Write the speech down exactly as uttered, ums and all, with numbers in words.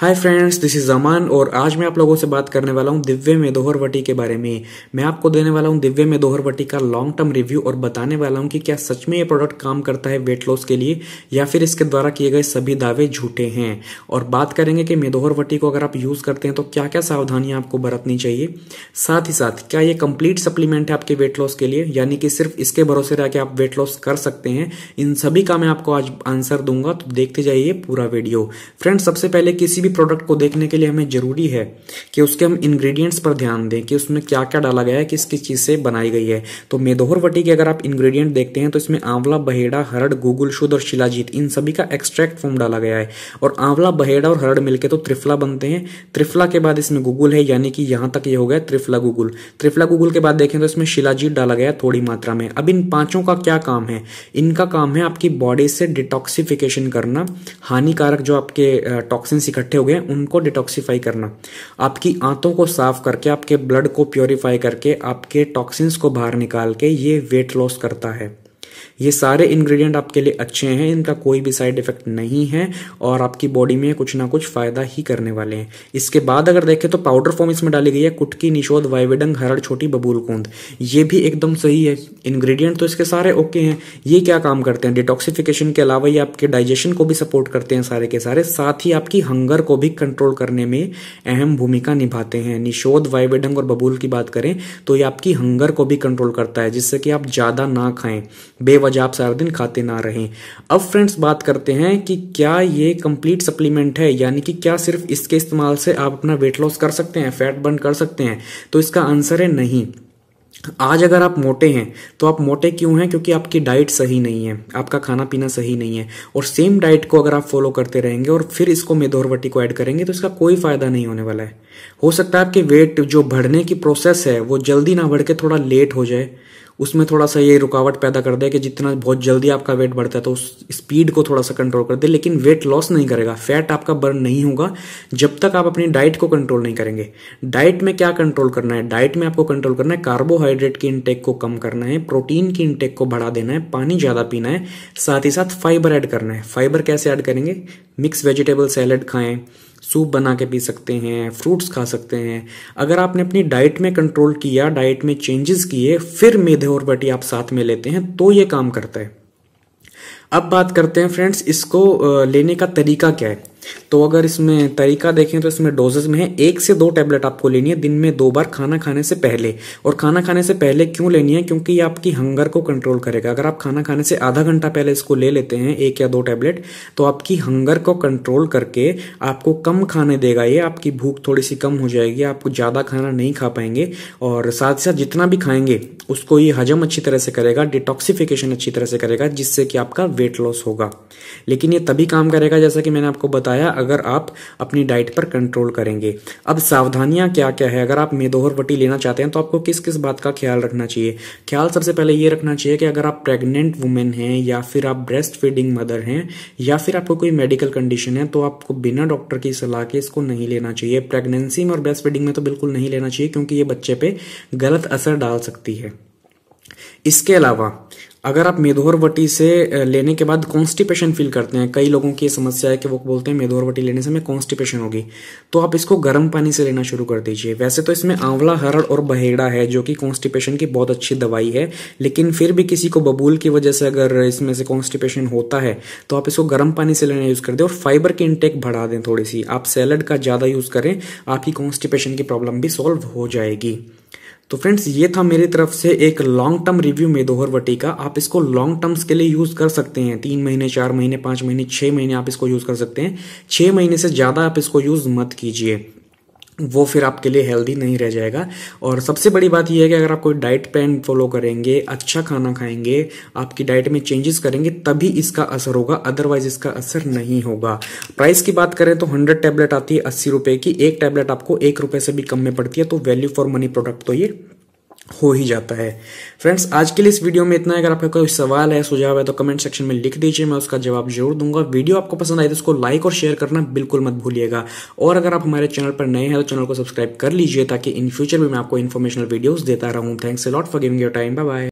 Hi friends, this is Aman और आज मैं आप लोगों से बात करने वाला हूँ दिव्य मेदोहर वटी के बारे में। मैं आपको देने वाला हूँ दिव्य मेदोहर वटी का लॉन्ग टर्म रिव्यू और बताने वाला हूँ कि क्या सच में ये प्रोडक्ट काम करता है वेट लॉस के लिए या फिर इसके द्वारा किए गए सभी दावे झूठे हैं। और बात करेंगे कि मेदोहर वटी को अगर आप यूज़ करते हैं तो क्या क्या सावधानियाँ आपको बरतनी चाहिए, साथ ही साथ क्या ये कम्प्लीट सप्लीमेंट है आपके वेट लॉस के लिए, यानी कि सिर्फ इसके भरोसे रह के आप वेट लॉस कर सकते हैं। इन सभी का मैं आपको आज आंसर दूंगा, तो देखते जाइए पूरा वीडियो। फ्रेंड्स, सबसे पहले किसी प्रोडक्ट को देखने के लिए हमें जरूरी है कि उसके हम इंग्रेडिएंट्स पर ध्यान दें कि उसमें क्या क्या डाला गया है, किस किस चीज से बनाई गई है। तो मेदोहर वटी के अगर आप इंग्रेडिएंट देखते हैं तो इसमें आंवला, बहेड़ा, हरड़, गुगुल, शुद्ध और शिलाजीत इन सभी का एक्सट्रैक्ट फॉर्म डाला गया है। और आंवला, बहेड़ा और हरड़ मिलकर तो त्रिफला बनते हैं। त्रिफला के बाद इसमें गुगुल है, यानी कि यहां तक ये यह हो गया त्रिफला गुगुल। त्रिफला गुगुल के बाद देखें तो इसमें शिलाजीत डाला गया थोड़ी मात्रा में। अब इन पांचों का क्या काम है? इनका काम है आपकी बॉडी से डिटॉक्सिफिकेशन करना, हानिकारक जो आपके टॉक्सिन्स इकट्ठे हो गए उनको डिटॉक्सिफाई करना, आपकी आंतों को साफ करके, आपके ब्लड को प्योरीफाई करके, आपके टॉक्सिन्स को बाहर निकाल के ये वेट लॉस करता है। ये सारे इंग्रेडिएंट आपके लिए अच्छे हैं, इनका कोई भी साइड इफेक्ट नहीं है और आपकी बॉडी में कुछ ना कुछ फायदा ही करने वाले हैं। इसके बाद अगर देखें तो पाउडर फॉर्म इसमें डाली गई है कुटकी, निशोध, वायवेडंग, हरड़, छोटी बबूल, कूंद। ये भी एकदम सही है, इंग्रेडिएंट तो इसके सारे ओके हैं। ये क्या काम करते हैं? डिटॉक्सिफिकेशन के अलावा ये आपके डाइजेशन को भी सपोर्ट करते हैं सारे के सारे, साथ ही आपकी हंगर को भी कंट्रोल करने में अहम भूमिका निभाते हैं। निशोध, वायवेडंग और बबूल की बात करें तो ये आपकी हंगर को भी कंट्रोल करता है, जिससे कि आप ज़्यादा ना खाएं, बेवजह आप सारा दिन खाते ना रहें। अब फ्रेंड्स, बात करते हैं कि क्या ये कंप्लीट सप्लीमेंट है, यानी कि क्या सिर्फ इसके इस्तेमाल से आप अपना वेट लॉस कर सकते हैं, फैट बर्न कर सकते हैं? तो इसका आंसर है नहीं। आज अगर आप मोटे हैं तो आप मोटे क्यों हैं? क्योंकि आपकी डाइट सही नहीं है, आपका खाना पीना सही नहीं है। और सेम डाइट को अगर आप फॉलो करते रहेंगे और फिर इसको मेदोहर वटी को ऐड करेंगे तो इसका कोई फायदा नहीं होने वाला है। हो सकता है आपके वेट जो बढ़ने की प्रोसेस है वो जल्दी ना बढ़ के थोड़ा लेट हो जाए, उसमें थोड़ा सा ये रुकावट पैदा कर दे कि जितना बहुत जल्दी आपका वेट बढ़ता है तो उस स्पीड को थोड़ा सा कंट्रोल कर दे, लेकिन वेट लॉस नहीं करेगा, फैट आपका बर्न नहीं होगा जब तक आप अपनी डाइट को कंट्रोल नहीं करेंगे। डाइट में क्या कंट्रोल करना है? डाइट में आपको कंट्रोल करना है कार्बोहाइड्रेट की इनटेक को कम करना है, प्रोटीन की इनटेक को बढ़ा देना है, पानी ज़्यादा पीना है, साथ ही साथ फाइबर ऐड करना है। फाइबर कैसे ऐड करेंगे? मिक्स वेजिटेबल सैलड खाएं, सूप बना के पी सकते हैं, फ्रूट्स खा सकते हैं। अगर आपने अपनी डाइट में कंट्रोल किया, डाइट में चेंजेस किए, फिर मेदोहर वटी आप साथ में लेते हैं तो ये काम करता है। अब बात करते हैं फ्रेंड्स, इसको लेने का तरीका क्या है? तो अगर इसमें तरीका देखें तो इसमें डोजेज में है एक से दो टैबलेट आपको लेनी है दिन में दो बार, खाना खाने से पहले। और खाना खाने से पहले क्यों लेनी है? क्योंकि ये आपकी हंगर को कंट्रोल करेगा। अगर आप खाना खाने से आधा घंटा पहले इसको ले लेते हैं एक या दो टैबलेट, तो आपकी हंगर को कंट्रोल करके आपको कम खाने देगा ये, आपकी भूख थोड़ी सी कम हो जाएगी, आपको ज़्यादा खाना नहीं खा पाएंगे। और साथ साथ जितना भी खाएंगे उसको ये हजम अच्छी तरह से करेगा, डिटॉक्सिफिकेशन अच्छी तरह से करेगा, जिससे कि आपका वेट लॉस होगा। लेकिन ये तभी काम करेगा, जैसा कि मैंने आपको बताया, अगर आप अपनी डाइट पर कंट्रोल करेंगे। अब सावधानियां क्या क्या है? अगर आप मेदोहर वटी लेना चाहते हैं तो आपको किस किस बात का ख्याल रखना चाहिए? ख्याल सबसे पहले ये रखना चाहिए कि अगर आप प्रेग्नेंट वुमेन हैं या फिर आप ब्रेस्ट फीडिंग मदर हैं या फिर आपको कोई मेडिकल कंडीशन है तो आपको बिना डॉक्टर की सलाह के इसको नहीं लेना चाहिए। प्रेगनेंसी में और ब्रेस्ट फीडिंग में तो बिल्कुल नहीं लेना चाहिए, क्योंकि ये बच्चे पर गलत असर डाल सकती है। इसके अलावा अगर आप मेदोहर वटी से लेने के बाद कॉन्स्टिपेशन फील करते हैं, कई लोगों की ये समस्या है कि वो बोलते हैं मेदोहर वटी लेने से मैं कॉन्स्टिपेशन होगी, तो आप इसको गर्म पानी से लेना शुरू कर दीजिए। वैसे तो इसमें आंवला, हरड़ और बहेड़ा है जो कि कॉन्स्टिपेशन की बहुत अच्छी दवाई है, लेकिन फिर भी किसी को बबूल की वजह से अगर इसमें से कॉन्स्टिपेशन होता है तो आप इसको गर्म पानी से लेना यूज़ कर दें और फाइबर की इनटेक बढ़ा दें थोड़ी सी। आप सैलड का ज़्यादा यूज़ करें, आपकी कॉन्स्टिपेशन की प्रॉब्लम भी सॉल्व हो जाएगी। तो फ्रेंड्स, ये था मेरी तरफ से एक long term review Medohar Vati का। आप इसको लॉन्ग टर्म्स के लिए यूज़ कर सकते हैं, तीन महीने, चार महीने, पाँच महीने, छः महीने आप इसको यूज़ कर सकते हैं। छः महीने से ज़्यादा आप इसको यूज़ मत कीजिए, वो फिर आपके लिए हेल्दी नहीं रह जाएगा। और सबसे बड़ी बात यह है कि अगर आप कोई डाइट प्लान फॉलो करेंगे, अच्छा खाना खाएंगे, आपकी डाइट में चेंजेस करेंगे, तभी इसका असर होगा, अदरवाइज इसका असर नहीं होगा। प्राइस की बात करें तो हंड्रेड टैबलेट आती है अस्सी रुपये की, एक टैबलेट आपको एक रुपये से भी कम में पड़ती है, तो वैल्यू फॉर मनी प्रोडक्ट तो ये हो ही जाता है। फ्रेंड्स, आज के लिए इस वीडियो में इतना है। अगर आपका कोई सवाल है, सुझाव है तो कमेंट सेक्शन में लिख दीजिए, मैं उसका जवाब जरूर दूंगा। वीडियो आपको पसंद आए तो उसको लाइक और शेयर करना बिल्कुल मत भूलिएगा। और अगर आप हमारे चैनल पर नए हैं तो चैनल को सब्सक्राइब कर लीजिए, ताकि इन फ्यूचर भी मैं आपको इन्फॉर्मेशनल वीडियोस देता रहूँ। Thanks a lot for giving your time. Bye bye.